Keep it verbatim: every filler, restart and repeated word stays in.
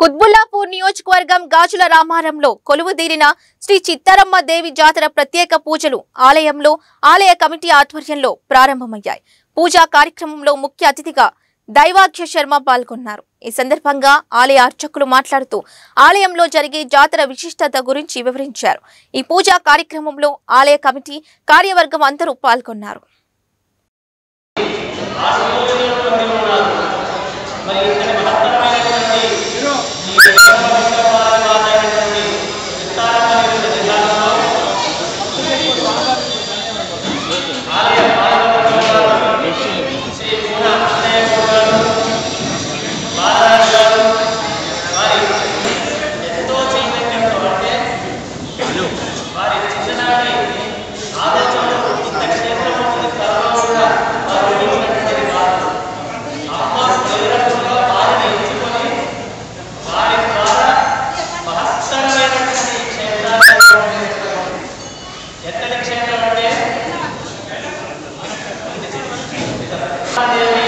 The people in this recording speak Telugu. కుత్బుల్లాపూర్ నియోజకవర్గం గాజుల రామారంలో కొలువుదీరిన శ్రీ చిత్తారమ్మ దేవి జాతర ప్రత్యేక పూజలు ఆలయంలో ఆలయ కమిటీ ఆధ్వర్యంలో ప్రారంభమయ్యాయి. పూజా కార్యక్రమంలో ముఖ్య అతిథిగా దైవాక్ష శర్మ పాల్గొన్నారు. ఈ సందర్భంగా ఆలయ అర్చకులు మాట్లాడుతూ ఆలయంలో జరిగే జాతర విశిష్టత గురించి వివరించారు. ఈ పూజా కార్యక్రమంలో ఆలయ కమిటీ కార్యవర్గం అందరూ పాల్గొన్నారు. Thank you.